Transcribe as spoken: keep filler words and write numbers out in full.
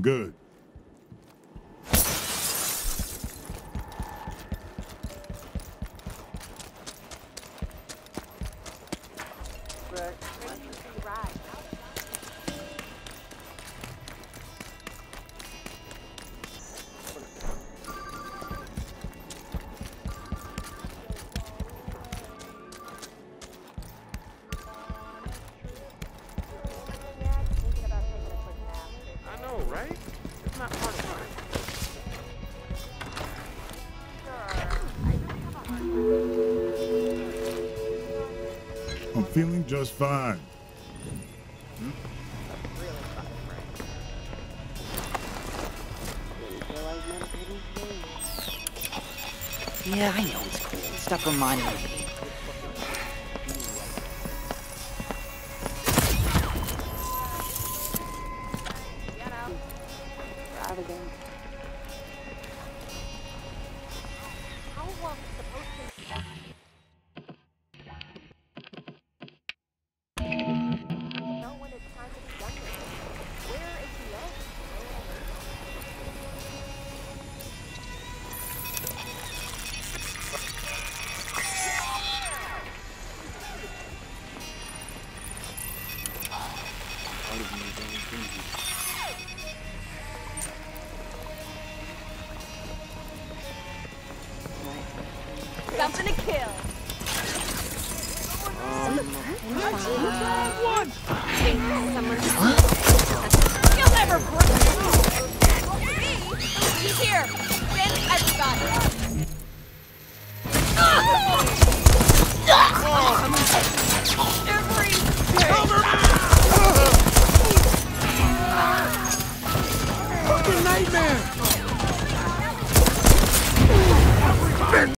I'm good. I'm feeling just fine. Hmm? Yeah, I know it's cool. Stuff reminding me. Something to kill. Um, what? You'll never break me. Here, send everybody. Every day. Fucking nightmare.